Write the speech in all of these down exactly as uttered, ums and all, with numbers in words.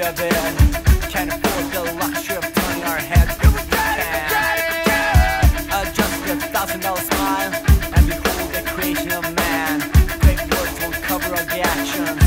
each other, can't afford the luxury of turning our heads, but we can. Uh, just a thousand dollar smile, and behold the creation of man. Great words won't cover all the actions.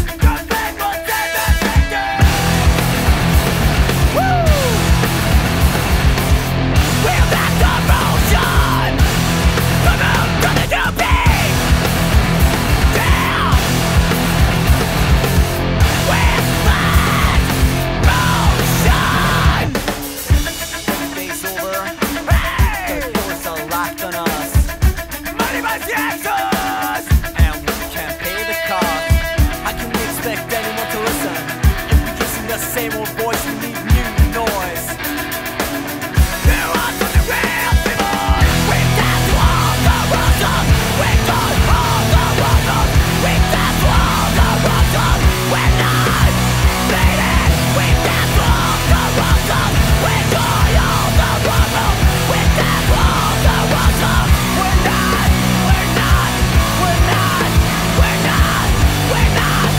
Same old voice, we need new noise. There are some real people. We dance to all the world up. We go all the world up. We dance to all the world up. We're not bleeding. We dance to all the world up. We go all the world up. We dance to all the world up. We're not, we're not, we're not, we're not, we're not, we're not.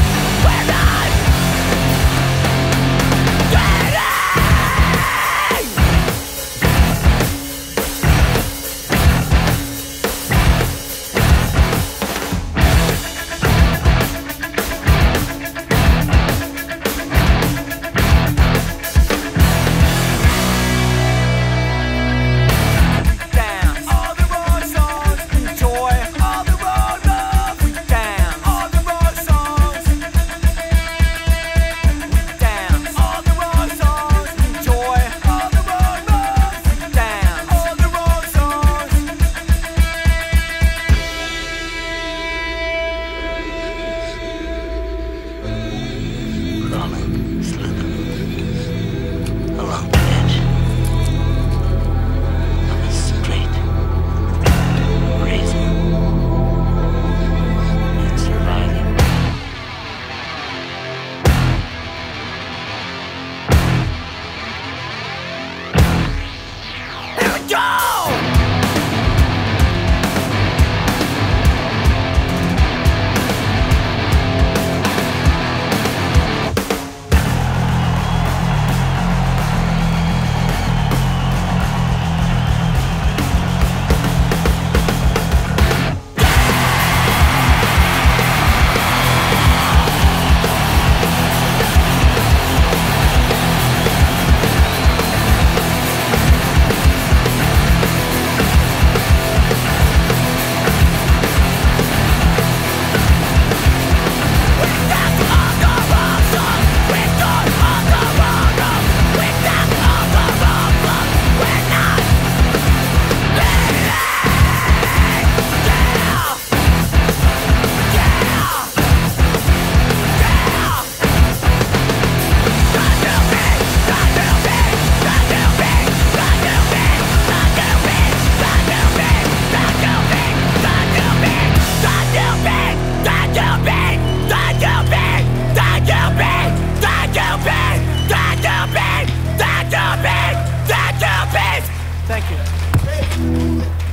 Thank you.